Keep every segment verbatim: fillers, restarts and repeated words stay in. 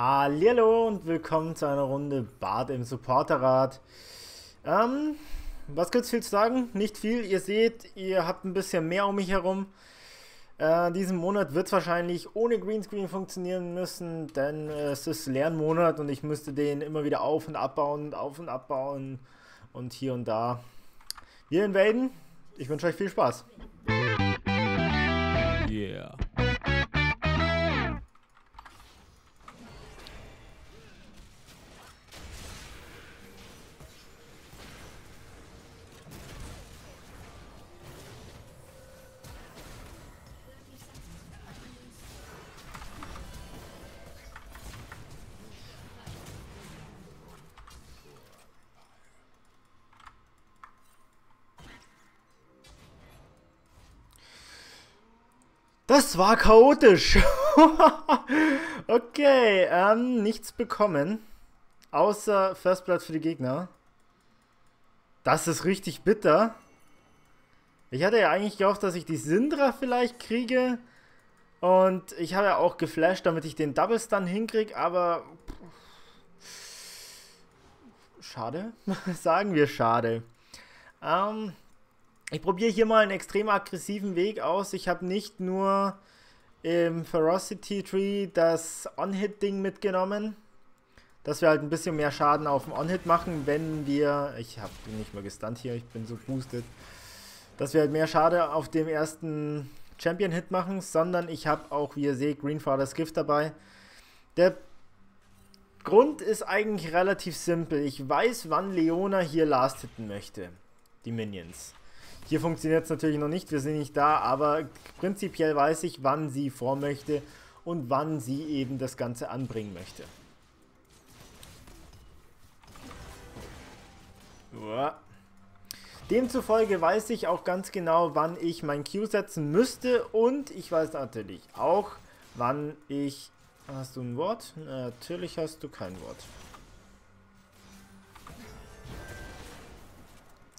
Hallihallo und willkommen zu einer Runde Bard im Supporterrad. Ähm, was gibt's viel zu sagen? Nicht viel. Ihr seht, ihr habt ein bisschen mehr um mich herum. Äh, diesen Monat wird es wahrscheinlich ohne Greenscreen funktionieren müssen, denn äh, es ist Lernmonat und ich müsste den immer wieder auf- und abbauen und auf- und abbauen und hier und da. Wir invaden. Ich wünsche euch viel Spaß. Yeah. Das war chaotisch. Okay, ähm, nichts bekommen. Außer First Blood für die Gegner. Das ist richtig bitter. Ich hatte ja eigentlich gehofft, dass ich die Syndra vielleicht kriege. Und ich habe ja auch geflasht, damit ich den Double Stun hinkriege, aber... Schade. Sagen wir schade. Ähm... Ich probiere hier mal einen extrem aggressiven Weg aus. Ich habe nicht nur im Ferocity Tree das On-Hit-Ding mitgenommen, dass wir halt ein bisschen mehr Schaden auf dem On-Hit machen, wenn wir... Ich hab, bin nicht mal gestunt hier, ich bin so boosted. Dass wir halt mehr Schaden auf dem ersten Champion-Hit machen, sondern ich habe auch, wie ihr seht, Greenfather's Gift dabei. Der Grund ist eigentlich relativ simpel. Ich weiß, wann Leona hier Last-Hitten möchte, die Minions. Hier funktioniert es natürlich noch nicht, wir sind nicht da, aber prinzipiell weiß ich, wann sie vor möchte und wann sie eben das Ganze anbringen möchte. Demzufolge weiß ich auch ganz genau, wann ich mein Q setzen müsste und ich weiß natürlich auch, wann ich... Hast du ein Wort? Natürlich hast du kein Wort.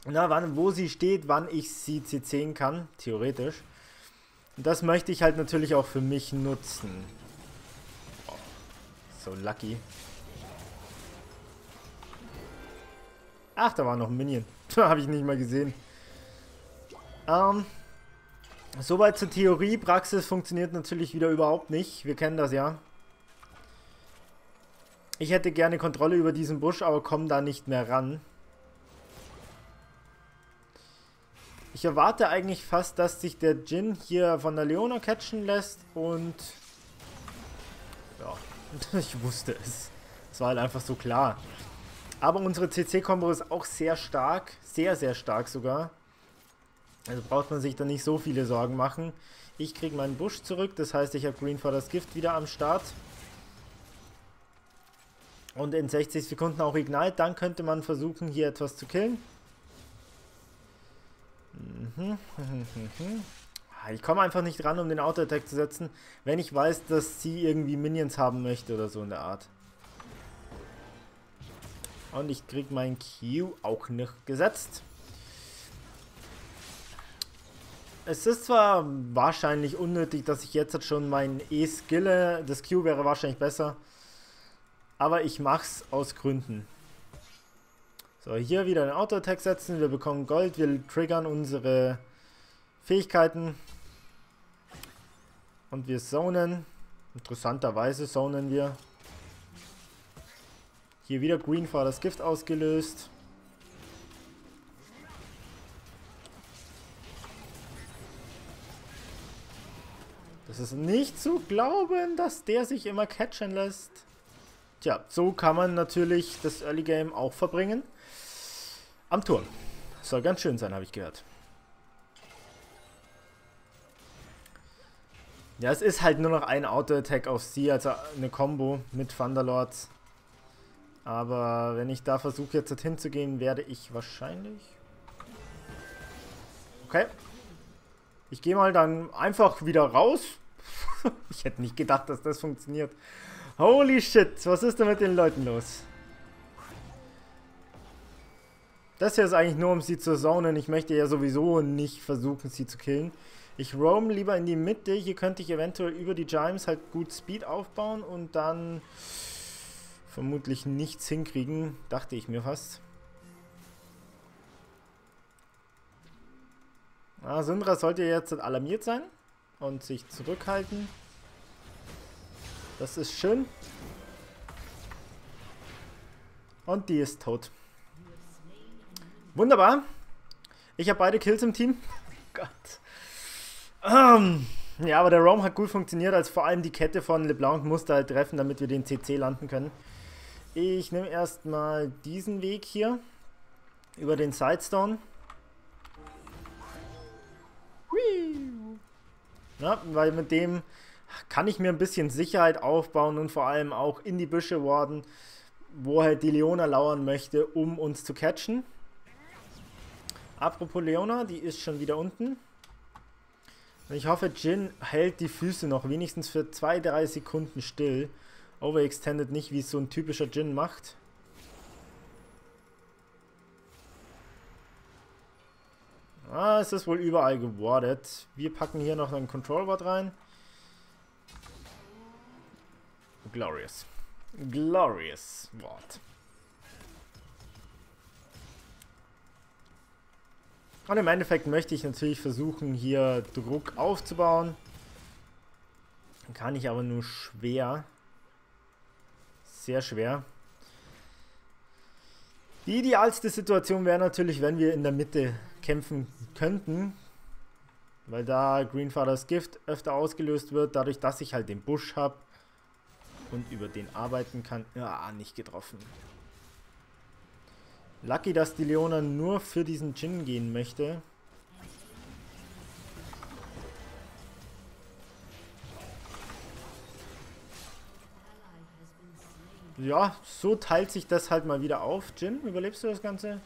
Na, wann, wo sie steht, wann ich sie C C kann, theoretisch. Und das möchte ich halt natürlich auch für mich nutzen. Oh, so lucky. Ach, da war noch ein Minion. Habe ich nicht mal gesehen. Ähm, soweit zur Theorie. Praxis funktioniert natürlich wieder überhaupt nicht. Wir kennen das ja. Ich hätte gerne Kontrolle über diesen Busch, aber komme da nicht mehr ran. Ich erwarte eigentlich fast, dass sich der Jhin hier von der Leona catchen lässt und... Ja, ich wusste es. Es war halt einfach so klar. Aber unsere C C-Kombo ist auch sehr stark. Sehr, sehr stark sogar. Also braucht man sich da nicht so viele Sorgen machen. Ich kriege meinen Busch zurück, das heißt, ich habe Greenfather's Gift wieder am Start. Und in sechzig Sekunden auch Ignite, dann könnte man versuchen, hier etwas zu killen. Ich komme einfach nicht ran, um den Auto-Attack zu setzen, wenn ich weiß, dass sie irgendwie Minions haben möchte oder so in der Art. Und ich kriege mein Q auch nicht gesetzt. Es ist zwar wahrscheinlich unnötig, dass ich jetzt schon meinen E-Skille, das Q wäre wahrscheinlich besser, aber ich mache es aus Gründen. So, hier wieder einen Auto-Attack setzen, wir bekommen Gold, wir triggern unsere Fähigkeiten und wir zonen, interessanterweise zonen wir. Hier wieder Greenfather's Gift ausgelöst. Das ist nicht zu glauben, dass der sich immer catchen lässt. Tja, so kann man natürlich das Early Game auch verbringen. Am Turm. Soll ganz schön sein, habe ich gehört. Ja, es ist halt nur noch ein Auto-Attack auf sie, also eine Combo mit Thunderlords. Aber wenn ich da versuche, jetzt dorthin zu gehen, werde ich wahrscheinlich... Okay. Ich gehe mal dann einfach wieder raus. Ich hätte nicht gedacht, dass das funktioniert. Holy shit, was ist denn mit den Leuten los? Das hier ist eigentlich nur, um sie zu zonen. Ich möchte ja sowieso nicht versuchen, sie zu killen. Ich roam lieber in die Mitte. Hier könnte ich eventuell über die Gyms halt gut Speed aufbauen und dann vermutlich nichts hinkriegen, dachte ich mir fast. Ah, Syndra sollte jetzt alarmiert sein und sich zurückhalten. Das ist schön. Und die ist tot. Wunderbar. Ich habe beide Kills im Team. Gott. Um, ja, aber der Roam hat gut funktioniert, als vor allem die Kette von LeBlanc musste halt treffen, damit wir den C C landen können. Ich nehme erstmal diesen Weg hier über den Sidestone. Ja, weil mit dem kann ich mir ein bisschen Sicherheit aufbauen und vor allem auch in die Büsche warden, wo halt die Leona lauern möchte, um uns zu catchen. Apropos Leona, die ist schon wieder unten. Ich hoffe, Jhin hält die Füße noch wenigstens für zwei bis drei Sekunden still. Overextended nicht, wie es so ein typischer Jhin macht. Ah, es ist wohl überall gewardet. Wir packen hier noch einen Control Ward rein. Glorious. Glorious Ward. Und im Endeffekt möchte ich natürlich versuchen, hier Druck aufzubauen. Kann ich aber nur schwer. Sehr schwer. Die idealste Situation wäre natürlich, wenn wir in der Mitte kämpfen könnten, weil da Greenfather's Gift öfter ausgelöst wird, dadurch, dass ich halt den Busch habe und über den arbeiten kann. Ja, nicht getroffen. Lucky, dass die Leona nur für diesen Jhin gehen möchte. Ja, so teilt sich das halt mal wieder auf. Jhin, überlebst du das Ganze?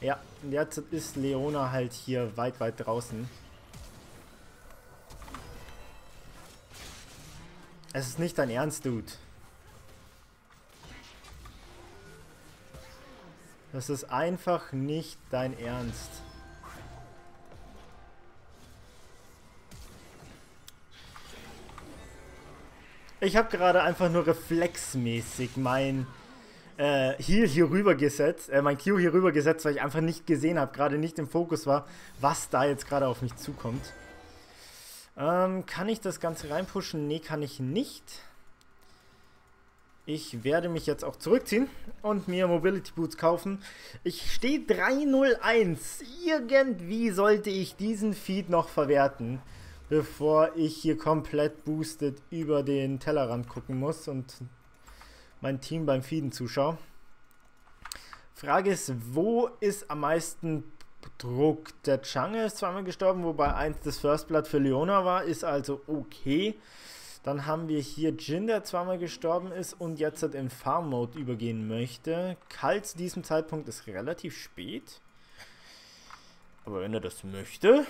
Ja, jetzt ist Leona halt hier weit, weit draußen. Es ist nicht dein Ernst, Dude. Das ist einfach nicht dein Ernst. Ich habe gerade einfach nur reflexmäßig mein... Äh, Heal hier rüber gesetzt, äh, mein Q hier rüber gesetzt, weil ich einfach nicht gesehen habe, gerade nicht im Fokus war, was da jetzt gerade auf mich zukommt. Ähm, kann ich das Ganze reinpushen? Nee, kann ich nicht. Ich werde mich jetzt auch zurückziehen und mir Mobility Boots kaufen. Ich stehe drei null eins. Irgendwie sollte ich diesen Feed noch verwerten, bevor ich hier komplett boosted über den Tellerrand gucken muss und mein Team beim Feeden zuschaue. Frage ist, wo ist am meisten Druck? Der Jungle ist zweimal gestorben, wobei eins das First Blood für Leona war, ist also okay. Dann haben wir hier Jhin, der zweimal gestorben ist und jetzt halt in Farm Mode übergehen möchte. Kalt zu diesem Zeitpunkt ist relativ spät. Aber wenn er das möchte,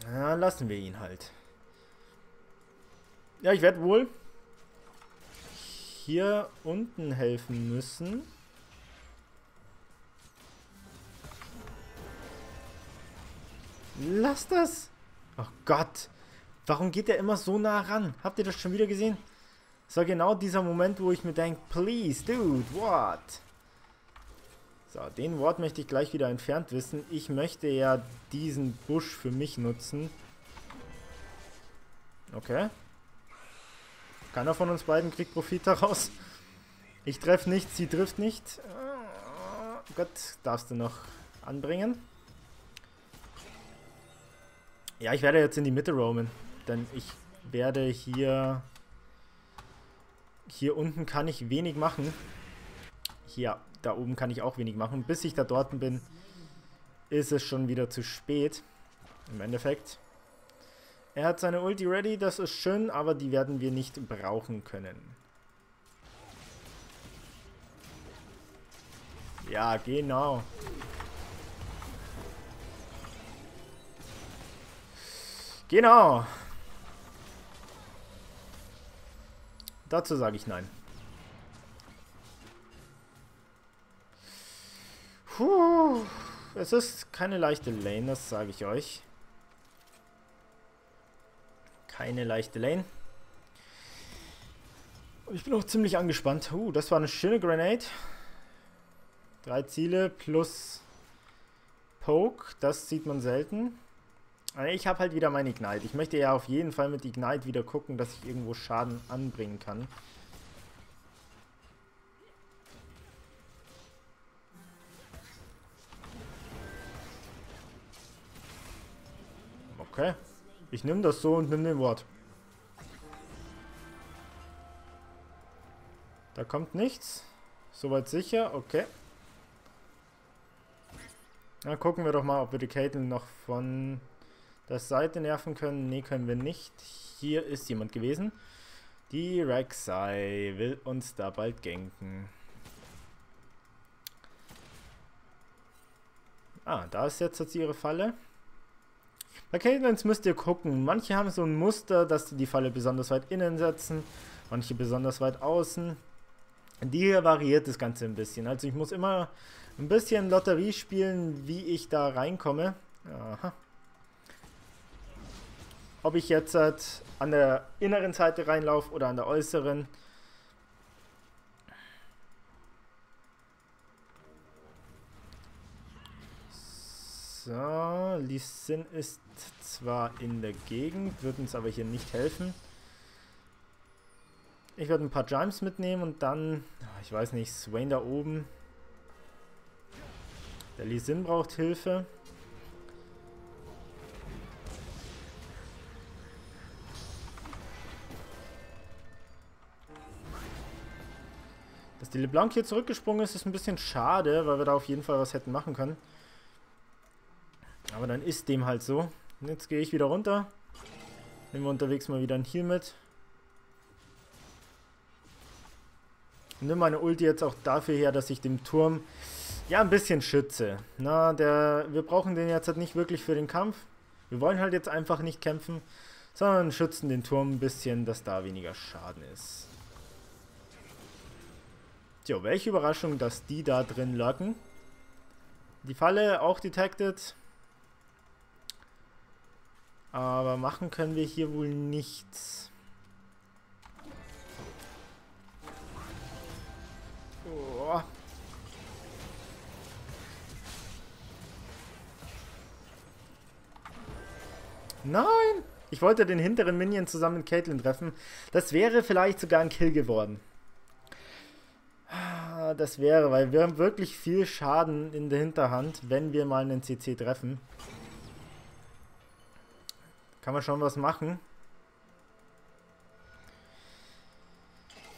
dann lassen wir ihn halt. Ja, ich werde wohl hier unten helfen müssen. Lass das! Oh Gott! Warum geht der immer so nah ran? Habt ihr das schon wieder gesehen? Das war genau dieser Moment, wo ich mir denke, please, dude, what? So, den Ward möchte ich gleich wieder entfernt wissen. Ich möchte ja diesen Busch für mich nutzen. Okay. Keiner von uns beiden kriegt Profit daraus. Ich treffe nicht, sie trifft nicht. Oh Gott, darfst du noch anbringen? Ja, ich werde jetzt in die Mitte roamen, denn ich werde hier... Hier unten kann ich wenig machen. Hier, da oben kann ich auch wenig machen. Bis ich da dort bin, ist es schon wieder zu spät. Im Endeffekt... Er hat seine Ulti ready, das ist schön, aber die werden wir nicht brauchen können. Ja, genau. Genau. Dazu sage ich nein. Puh, es ist keine leichte Lane, das sage ich euch. Keine leichte Lane. Und ich bin auch ziemlich angespannt. Uh, das war eine schöne Grenade. Drei Ziele plus Poke. Das sieht man selten. Ich habe halt wieder mein Ignite. Ich möchte ja auf jeden Fall mit Ignite wieder gucken, dass ich irgendwo Schaden anbringen kann. Okay. Ich nehme das so und nehme den Ward. Da kommt nichts. Soweit sicher. Okay. Dann gucken wir doch mal, ob wir die Caitlyn noch von der Seite nerven können. Ne, können wir nicht. Hier ist jemand gewesen. Die Rek'Sai will uns da bald ganken. Ah, da ist jetzt, jetzt ihre Falle. Bei Caitlyns müsst ihr gucken. Manche haben so ein Muster, dass sie die Falle besonders weit innen setzen. Manche besonders weit außen. Die variiert das Ganze ein bisschen. Also ich muss immer ein bisschen Lotterie spielen, wie ich da reinkomme. Aha. Ob ich jetzt halt an der inneren Seite reinlaufe oder an der äußeren. So, Lee Sin ist zwar in der Gegend, wird uns aber hier nicht helfen. Ich werde ein paar Gyms mitnehmen und dann, ich weiß nicht, Swain da oben. Der Lee Sin braucht Hilfe. Dass die LeBlanc hier zurückgesprungen ist, ist ein bisschen schade, weil wir da auf jeden Fall was hätten machen können. Aber dann ist dem halt so. Und jetzt gehe ich wieder runter. Nehmen wir unterwegs mal wieder ein Heal mit. Ich nehme meine Ulti jetzt auch dafür her, dass ich dem Turm ja ein bisschen schütze. Na, der, wir brauchen den jetzt halt nicht wirklich für den Kampf. Wir wollen halt jetzt einfach nicht kämpfen, sondern schützen den Turm ein bisschen, dass da weniger Schaden ist. Tja, welche Überraschung, dass die da drin lurken. Die Falle auch detected. Aber machen können wir hier wohl nichts. Oh. Nein! Ich wollte den hinteren Minion zusammen mit Caitlyn treffen. Das wäre vielleicht sogar ein Kill geworden. Das wäre, weil wir haben wirklich viel Schaden in der Hinterhand, wenn wir mal einen C C treffen. Kann man schon was machen.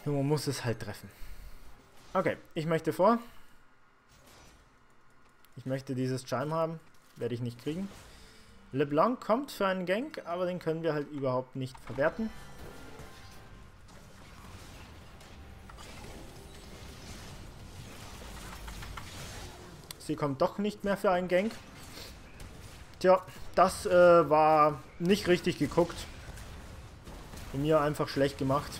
Nur man muss es halt treffen. Okay, ich möchte vor. Ich möchte dieses Chime haben. Werde ich nicht kriegen. LeBlanc kommt für einen Gank, aber den können wir halt überhaupt nicht verwerten. Sie kommt doch nicht mehr für einen Gank. Tja, das äh, war nicht richtig geguckt. Von mir einfach schlecht gemacht.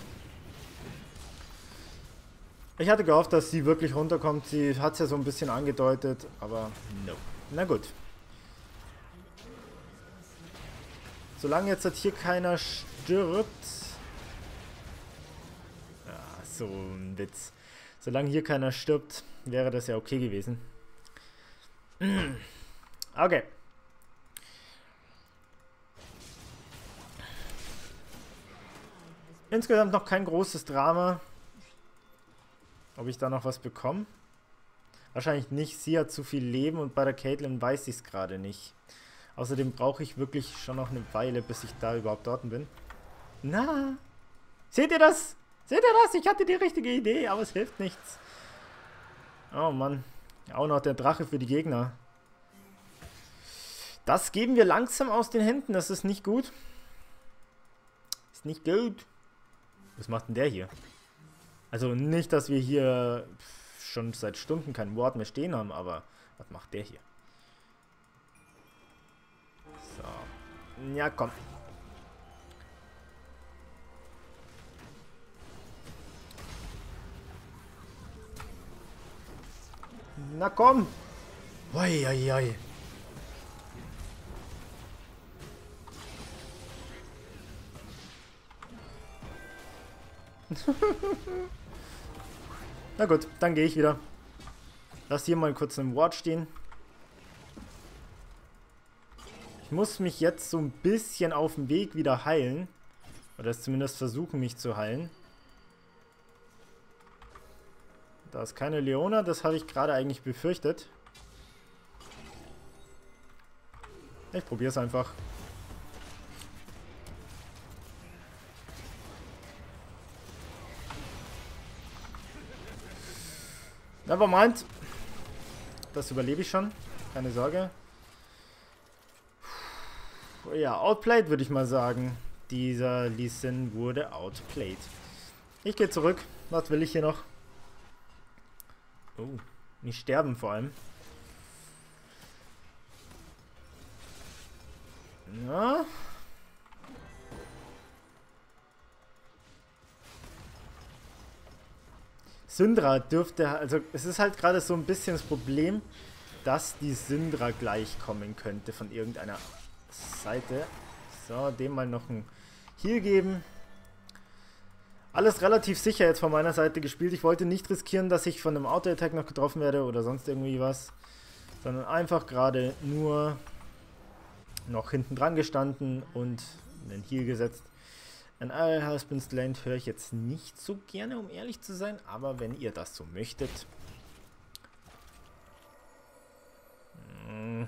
Ich hatte gehofft, dass sie wirklich runterkommt. Sie hat es ja so ein bisschen angedeutet, aber no. Na gut. Solange jetzt hat hier keiner stirbt. Ah, so ein Witz. Solange hier keiner stirbt, wäre das ja okay gewesen. Okay. Insgesamt noch kein großes Drama. Ob ich da noch was bekomme? Wahrscheinlich nicht. Sie hat zu viel Leben und bei der Caitlyn weiß ich es gerade nicht. Außerdem brauche ich wirklich schon noch eine Weile, bis ich da überhaupt dort bin. Na? Seht ihr das? Seht ihr das? Ich hatte die richtige Idee, aber es hilft nichts. Oh Mann. Auch noch der Drache für die Gegner. Das geben wir langsam aus den Händen. Das ist nicht gut. Ist nicht gut. Was macht denn der hier? Also nicht, dass wir hier schon seit Stunden kein Ward mehr stehen haben, aber was macht der hier? So. Ja, komm. Na komm. Oi, oi, oi. Na gut, dann gehe ich wieder. Lass hier mal kurz einen Ward stehen. Ich muss mich jetzt so ein bisschen auf dem Weg wieder heilen. Oder es zumindest versuchen, mich zu heilen. Da ist keine Leona, das habe ich gerade eigentlich befürchtet. Ich probiere es einfach. Nevermind. Das überlebe ich schon. Keine Sorge. Ja, outplayed würde ich mal sagen. Dieser Lee Sin wurde outplayed. Ich gehe zurück. Was will ich hier noch? Oh, nicht sterben vor allem. Ja. Syndra dürfte, also es ist halt gerade so ein bisschen das Problem, dass die Syndra gleich kommen könnte von irgendeiner Seite. So, dem mal noch ein Heal geben. Alles relativ sicher jetzt von meiner Seite gespielt. Ich wollte nicht riskieren, dass ich von einem Auto-Attack noch getroffen werde oder sonst irgendwie was. Sondern einfach gerade nur noch hinten dran gestanden und einen Heal gesetzt. An all husbands land höre ich jetzt nicht so gerne, um ehrlich zu sein. Aber wenn ihr das so möchtet. Hm.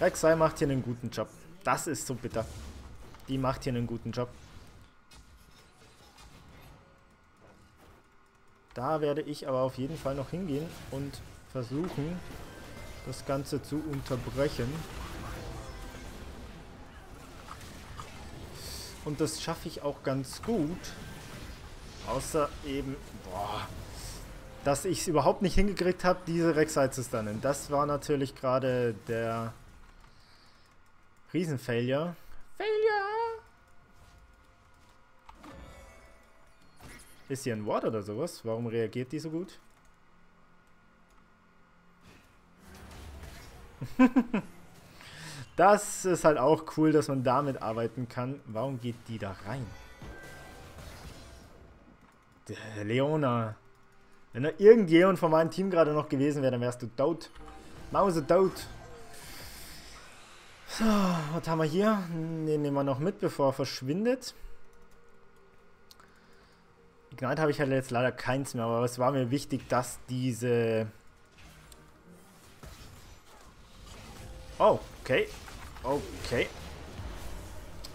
Rek'Sai macht hier einen guten Job. Das ist so bitter. Die macht hier einen guten Job. Da werde ich aber auf jeden Fall noch hingehen und versuchen, das Ganze zu unterbrechen. Und das schaffe ich auch ganz gut. Außer eben, boah, dass ich es überhaupt nicht hingekriegt habe, diese Rek'Sai zu stunnen. Das war natürlich gerade der Riesen-Failure. Failure! Ist hier ein Ward oder sowas? Warum reagiert die so gut? Das ist halt auch cool, dass man damit arbeiten kann. Warum geht die da rein? Der Leona. Wenn da irgendjemand von meinem Team gerade noch gewesen wäre, dann wärst du tot. Mause tot. So, was haben wir hier? Den nehmen wir noch mit, bevor er verschwindet. Ignite habe ich halt jetzt leider keins mehr, aber es war mir wichtig, dass diese... Oh, okay. Okay.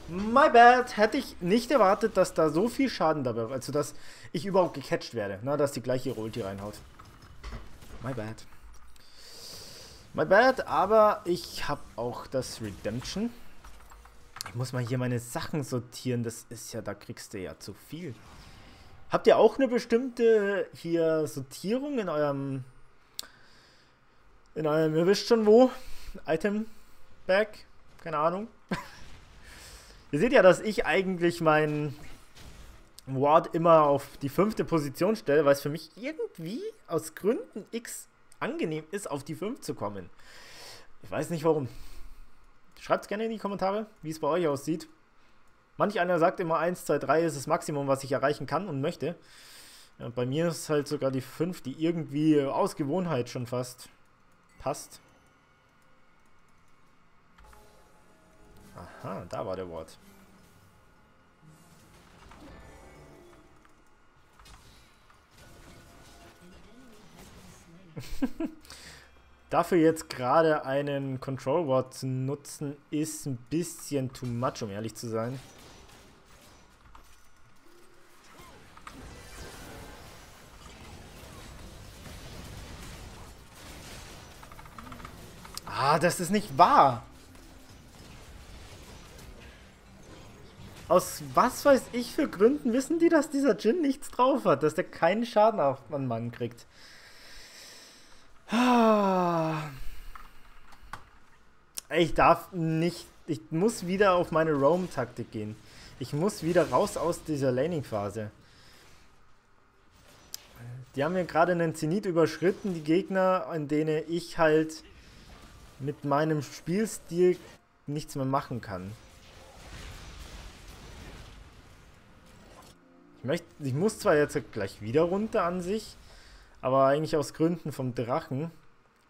My bad. Hätte ich nicht erwartet, dass da so viel Schaden dabei war. Also, dass ich überhaupt gecatcht werde. Na, dass die gleiche Ulti reinhaut. My bad. My bad, aber ich habe auch das Redemption. Ich muss mal hier meine Sachen sortieren. Das ist ja, da kriegst du ja zu viel. Habt ihr auch eine bestimmte hier Sortierung in eurem... In eurem, ihr wisst schon wo... Item Bag, keine Ahnung. Ihr seht ja, dass ich eigentlich meinen Ward immer auf die fünfte Position stelle, weil es für mich irgendwie aus Gründen X angenehm ist, auf die fünf zu kommen. Ich weiß nicht warum. Schreibt es gerne in die Kommentare, wie es bei euch aussieht. Manch einer sagt immer eins, zwei, drei ist das Maximum, was ich erreichen kann und möchte. Ja, bei mir ist halt sogar die fünf, die irgendwie aus Gewohnheit schon fast passt. Aha, da war der Ward. Dafür jetzt gerade einen Control Ward zu nutzen, ist ein bisschen too much, um ehrlich zu sein. Ah, das ist nicht wahr! Aus was weiß ich für Gründen wissen die, dass dieser Jhin nichts drauf hat, dass der keinen Schaden auf einen Mann kriegt. Ich darf nicht, ich muss wieder auf meine Roam-Taktik gehen. Ich muss wieder raus aus dieser Laning-Phase. Die haben mir gerade einen Zenit überschritten, die Gegner, in denen ich halt mit meinem Spielstil nichts mehr machen kann. Ich möchte, ich muss zwar jetzt gleich wieder runter an sich, aber eigentlich aus Gründen vom Drachen,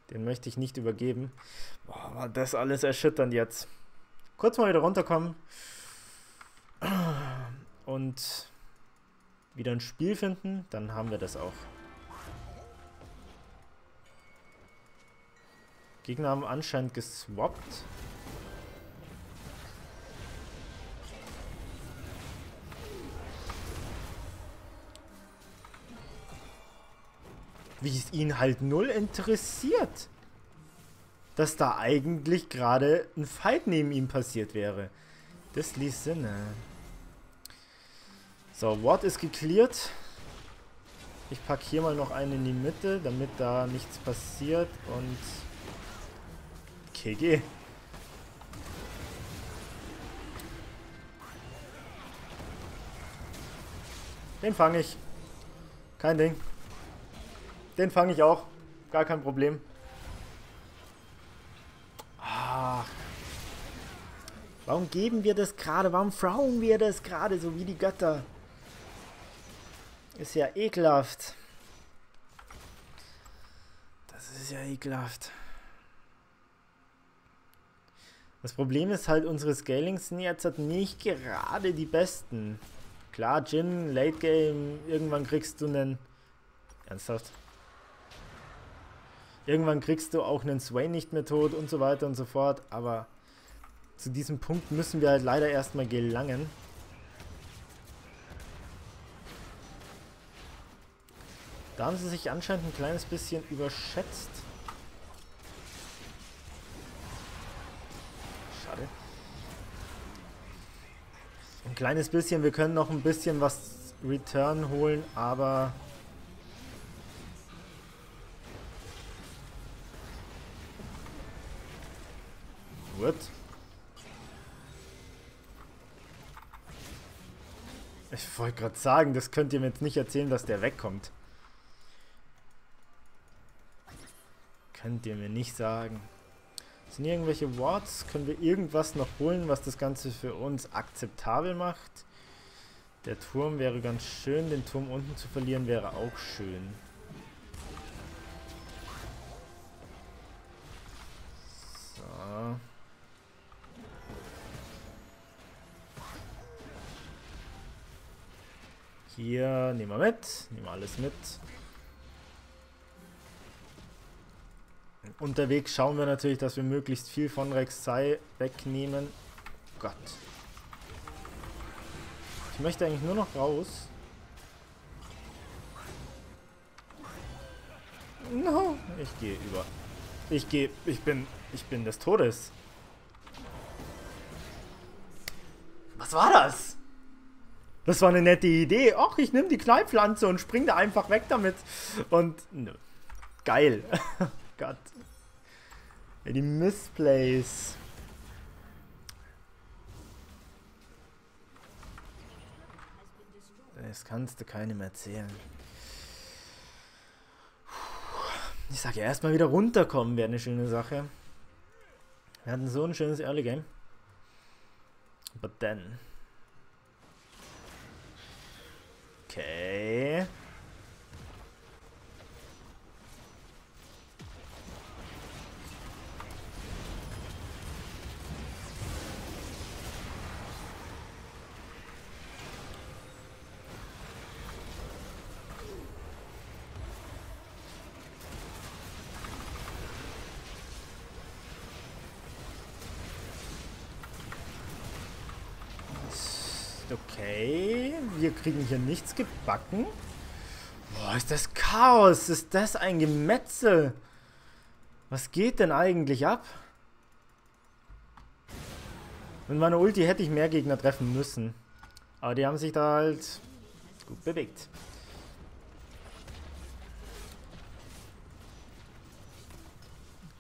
den möchte ich nicht übergeben. Boah, war das alles erschütternd jetzt. Kurz mal wieder runterkommen und wieder ein Spiel finden, dann haben wir das auch. Gegner haben anscheinend geswappt. Wie es ihn halt null interessiert, dass da eigentlich gerade ein Fight neben ihm passiert wäre. Das ließ Sinn. So, Ward ist gecleart. Ich packe hier mal noch einen in die Mitte, damit da nichts passiert. Und K G. Den fange ich. Kein Ding. Den fange ich auch. Gar kein Problem. Ah. Warum geben wir das gerade? Warum frauen wir das gerade? So wie die Götter. Ist ja ekelhaft. Das ist ja ekelhaft. Das Problem ist halt, unsere Scalings sind jetzt halt nicht gerade die besten. Klar, Jhin, Late Game, irgendwann kriegst du einen... Ernsthaft? Irgendwann kriegst du auch einen Swain nicht mehr tot und so weiter und so fort, aber zu diesem Punkt müssen wir halt leider erstmal gelangen. Da haben sie sich anscheinend ein kleines bisschen überschätzt. Schade. Ein kleines bisschen, wir können noch ein bisschen was Return holen, aber... Gut. Ich wollte gerade sagen, das könnt ihr mir jetzt nicht erzählen, dass der wegkommt. Könnt ihr mir nicht sagen. Sind hier irgendwelche Wards? Können wir irgendwas noch holen, was das Ganze für uns akzeptabel macht? Der Turm wäre ganz schön. Den Turm unten zu verlieren wäre auch schön. So. Hier, nehmen wir mit. Nehmen wir alles mit. Unterwegs schauen wir natürlich, dass wir möglichst viel von Rek'Sai wegnehmen. Gott. Ich möchte eigentlich nur noch raus. No. Ich gehe über. Ich gehe... Ich bin... Ich bin des Todes. Was war das? Das war eine nette Idee. Och, ich nehme die Knallpflanze und springe da einfach weg damit. Und, nö. Geil. Gott. Ja, die Missplays. Das kannst du keinem erzählen. Ich sag ja, erstmal wieder runterkommen wäre eine schöne Sache. Wir hatten so ein schönes Early-Game. But then... Okay. Okay, wir kriegen hier nichts gebacken. Boah, ist das Chaos. Ist das ein Gemetzel. Was geht denn eigentlich ab? Mit meiner Ulti hätte ich mehr Gegner treffen müssen. Aber die haben sich da halt gut bewegt.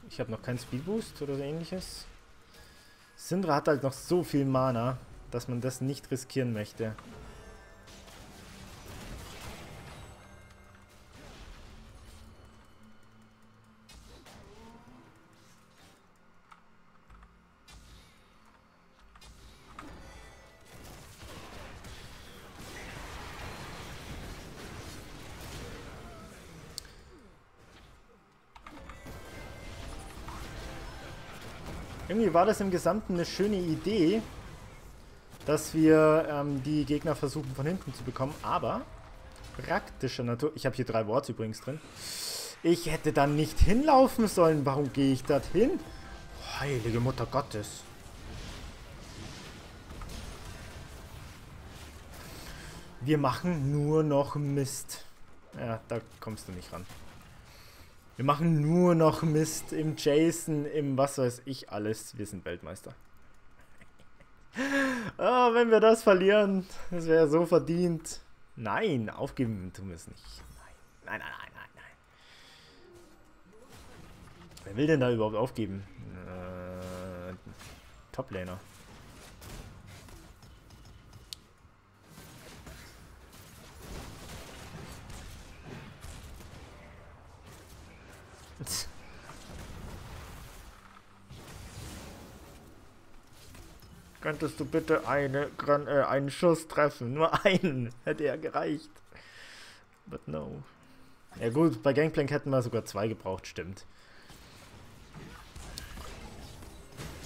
Ich habe noch keinen Speedboost oder so ähnliches. Syndra hat halt noch so viel Mana, dass man das nicht riskieren möchte. Irgendwie war das im Gesamten eine schöne Idee, dass wir ähm, die Gegner versuchen von hinten zu bekommen, aber praktischer Natur. Ich habe hier drei Wards übrigens drin. Ich hätte dann nicht hinlaufen sollen. Warum gehe ich dorthin? Oh, heilige Mutter Gottes. Wir machen nur noch Mist. Ja, da kommst du nicht ran. Wir machen nur noch Mist im Jason, im was weiß ich alles. Wir sind Weltmeister. Oh, wenn wir das verlieren, das wäre so verdient. Nein, aufgeben tun wir es nicht. Nein, nein, nein, nein, nein, nein. Wer will denn da überhaupt aufgeben? Äh, Toplaner. Könntest du bitte eine, äh, einen Schuss treffen? Nur einen. Hätte ja gereicht. But no. Ja gut, bei Gangplank hätten wir sogar zwei gebraucht, stimmt.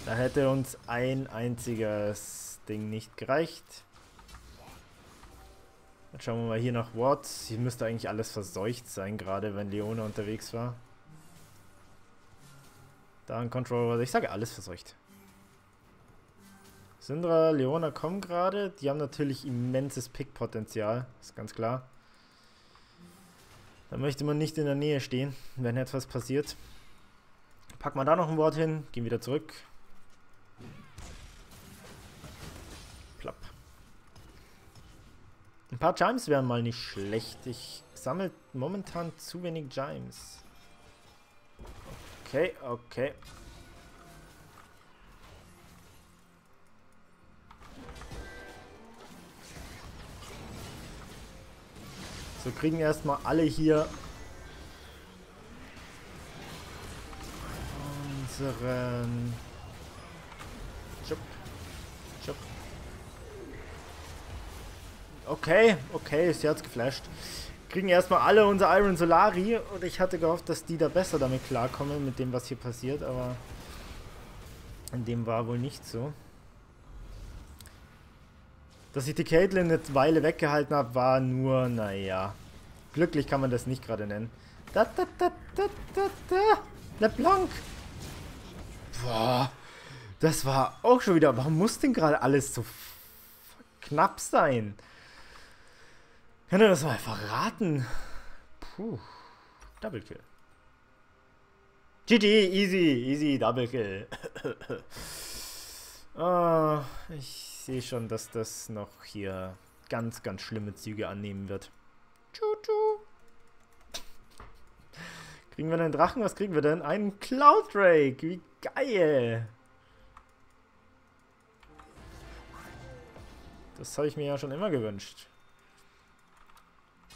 Da hätte uns ein einziges Ding nicht gereicht. Dann schauen wir mal hier nach Ward. Hier müsste eigentlich alles verseucht sein, gerade wenn Leona unterwegs war. Da ein Control Ward. Ich sage alles verseucht. Syndra, Leona kommen gerade. Die haben natürlich immenses Pick-Potenzial. Ist ganz klar. Da möchte man nicht in der Nähe stehen, wenn etwas passiert. Packen wir da noch ein Ward hin. Gehen wieder zurück. Plapp. Ein paar Gyms wären mal nicht schlecht. Ich sammle momentan zu wenig Gyms. Okay, okay. So kriegen erstmal alle hier unseren Chop. Chop. Okay, okay, sie hat's geflasht. Kriegen erstmal alle unser Iron Solari und ich hatte gehofft, dass die da besser damit klarkommen mit dem, was hier passiert, aber in dem war wohl nicht so. Dass ich die Caitlyn eine Weile weggehalten habe, war nur, naja. Glücklich kann man das nicht gerade nennen. Da, da, da, da, da, da. LeBlanc. Boah. Das war auch schon wieder. Warum muss denn gerade alles so knapp sein? Könnt ihr das mal verraten? Puh. Double Kill. G G, easy, easy, Double Kill. Oh, ich. Ich sehe schon, dass das noch hier ganz, ganz schlimme Züge annehmen wird. Tschu-tschu. Kriegen wir einen Drachen? Was kriegen wir denn? Einen Cloud Drake! Wie geil! Das habe ich mir ja schon immer gewünscht.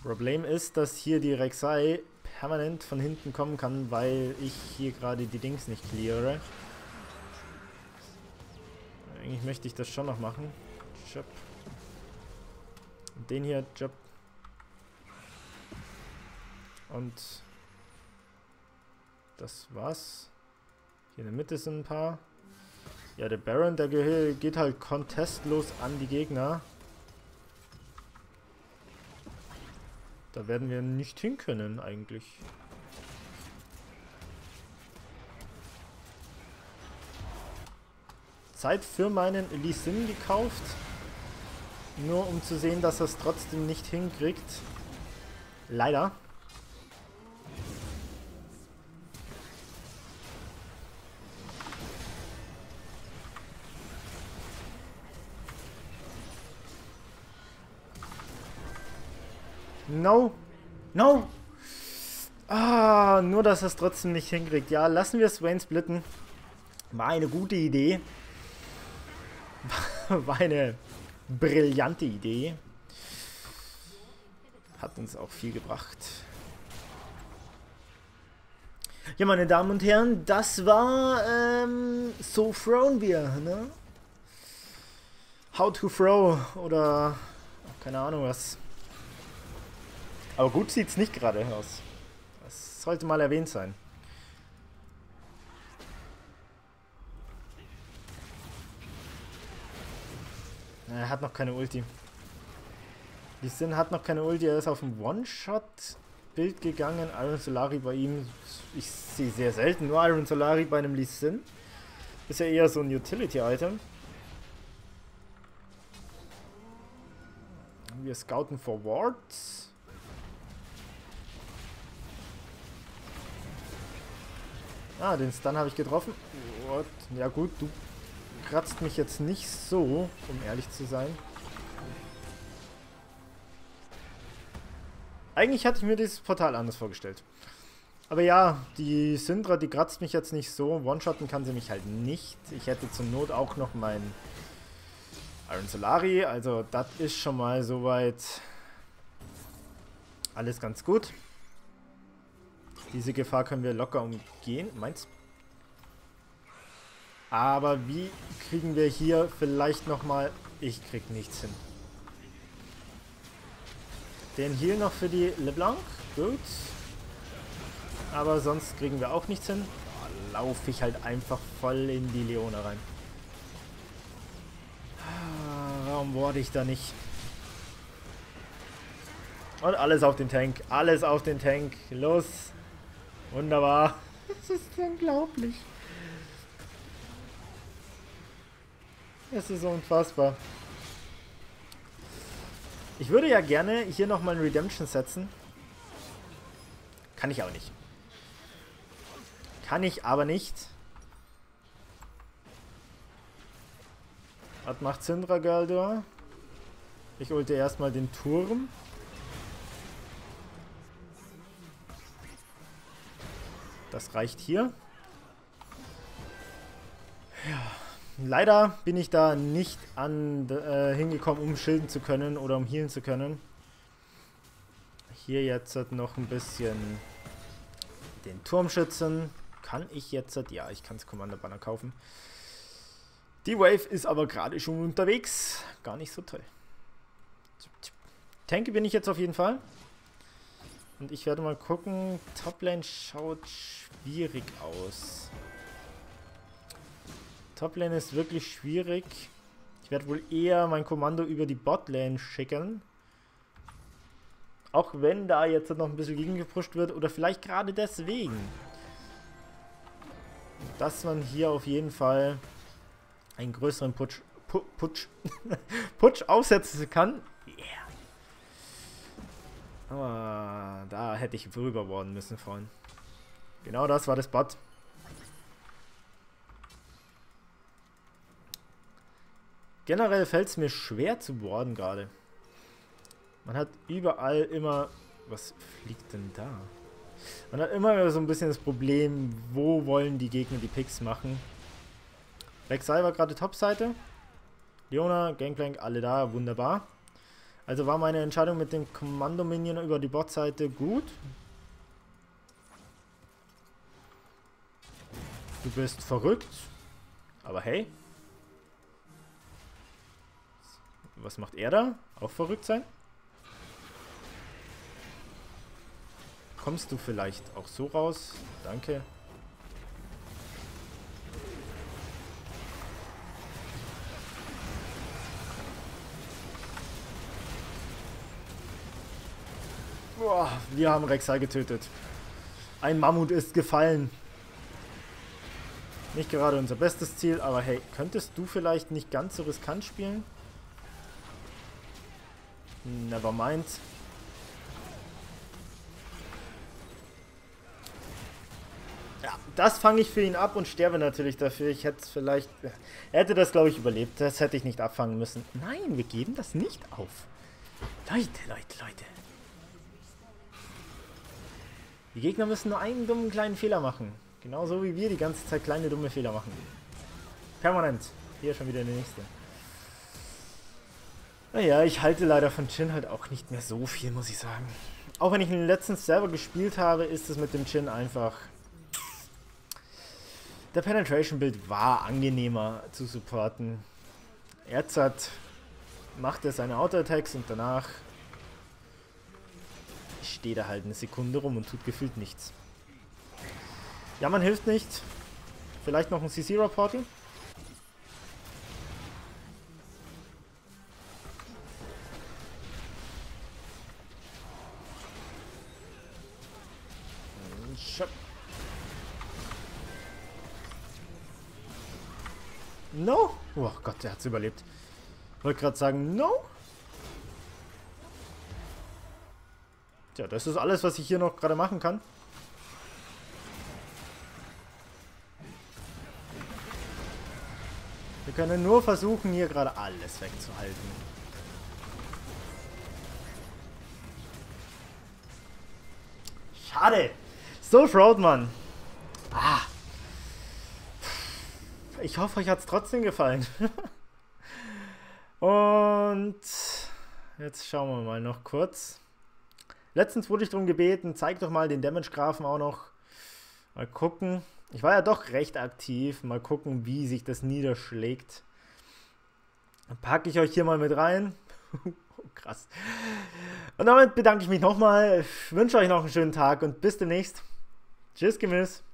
Problem ist, dass hier die Rek'Sai permanent von hinten kommen kann, weil ich hier gerade die Dings nicht cleare. Eigentlich möchte ich das schon noch machen. Job. Den hier, Job. Und das war's. Hier in der Mitte sind ein paar. Ja, der Baron, der geht halt contestlos an die Gegner. Da werden wir nicht hin können, eigentlich. Zeit für meinen Lee Sin gekauft. Nur um zu sehen, dass er es trotzdem nicht hinkriegt. Leider. No. No. Ah, nur, dass er es trotzdem nicht hinkriegt. Ja, lassen wir Swain splitten. War eine gute Idee. War eine brillante Idee. Hat uns auch viel gebracht. Ja, meine Damen und Herren, das war, ähm, so thrown wir, ne? How to throw oder keine Ahnung was. Aber gut sieht's nicht gerade aus. Das sollte mal erwähnt sein. Er hat noch keine Ulti. Lee Sin hat noch keine Ulti, er ist auf ein One-Shot-Bild gegangen. Iron Solari bei ihm, ich sehe sehr selten nur Iron Solari bei einem Lee Sin. Ist ja eher so ein Utility-Item. Wir scouten vor Ward. Ah, den Stun habe ich getroffen. What? Ja gut, du kratzt mich jetzt nicht so, um ehrlich zu sein. Eigentlich hatte ich mir dieses Portal anders vorgestellt. Aber ja, die Syndra, die kratzt mich jetzt nicht so. One-shotten kann sie mich halt nicht. Ich hätte zur Not auch noch meinen Iron Solari. Also das ist schon mal soweit alles ganz gut. Diese Gefahr können wir locker umgehen, meinst? Aber wie kriegen wir hier vielleicht nochmal... Ich krieg nichts hin. Den Heal noch für die LeBlanc. Gut. Aber sonst kriegen wir auch nichts hin. Da laufe ich halt einfach voll in die Leona rein. Warum wurde ich da nicht? Und alles auf den Tank. Alles auf den Tank. Los. Wunderbar. Es ist unglaublich. Es ist unfassbar. Ich würde ja gerne hier nochmal ein Redemption setzen. Kann ich auch nicht. Kann ich aber nicht. Was macht Syndra Galdor? Ich holte erstmal den Turm. Das reicht hier. Ja. Leider bin ich da nicht an, äh, hingekommen, um schilden zu können oder um healen zu können. Hier jetzt noch ein bisschen den Turm schützen. Kann ich jetzt... Ja, ich kann das Kommando-Banner kaufen. Die Wave ist aber gerade schon unterwegs. Gar nicht so toll. Tanke bin ich jetzt auf jeden Fall. Und ich werde mal gucken. Toplane schaut schwierig aus. Toplane ist wirklich schwierig. Ich werde wohl eher mein Kommando über die Botlane schicken. Auch wenn da jetzt noch ein bisschen gegengepusht wird. Oder vielleicht gerade deswegen. Dass man hier auf jeden Fall einen größeren Putsch, Pu Putsch, Putsch aufsetzen kann. Yeah. Aber da hätte ich drüber worden müssen, Freunde. Genau das war das Bot. Generell fällt es mir schwer zu boarden gerade. Man hat überall immer... Was fliegt denn da? Man hat immer so ein bisschen das Problem, wo wollen die Gegner die Picks machen. Rek'Sai war gerade Topseite. Leona, Gangplank, alle da, wunderbar. Also war meine Entscheidung mit dem Kommando-Minion über die Botseite gut. Du bist verrückt. Aber hey. Was macht er da? Auch verrückt sein? Kommst du vielleicht auch so raus? Danke. Boah, wir haben Rek'Sai getötet. Ein Mammut ist gefallen. Nicht gerade unser bestes Ziel, aber hey, könntest du vielleicht nicht ganz so riskant spielen? Nevermind. Ja, das fange ich für ihn ab und sterbe natürlich dafür. Ich hätte es vielleicht... Er hätte das, glaube ich, überlebt. Das hätte ich nicht abfangen müssen. Nein, wir geben das nicht auf. Leute, Leute, Leute. Die Gegner müssen nur einen dummen kleinen Fehler machen. Genauso wie wir die ganze Zeit kleine dumme Fehler machen. Permanent. Hier schon wieder der nächste. Naja, ich halte leider von Jhin halt auch nicht mehr so viel, muss ich sagen. Auch wenn ich ihn letztens selber gespielt habe, ist es mit dem Jhin einfach... Der Penetration-Build war angenehmer zu supporten. Jetzt hat, macht er seine Auto-Attacks und danach steht er halt eine Sekunde rum und tut gefühlt nichts. Ja, man hilft nicht. Vielleicht noch ein C C-Reporting. Schöp. No? Oh Gott, der hat's überlebt. Ich wollte gerade sagen, no? Tja, das ist alles, was ich hier noch gerade machen kann. Wir können nur versuchen, hier gerade alles wegzuhalten. Schade. So proud, Mann. Ah. Ich hoffe, euch hat es trotzdem gefallen. Und jetzt schauen wir mal noch kurz. Letztens wurde ich darum gebeten, zeig doch mal den Damage-Graphen auch noch. Mal gucken. Ich war ja doch recht aktiv. Mal gucken, wie sich das niederschlägt. Dann packe ich euch hier mal mit rein. Krass. Und damit bedanke ich mich nochmal, wünsche euch noch einen schönen Tag und bis demnächst. Tschüss, Gemüse.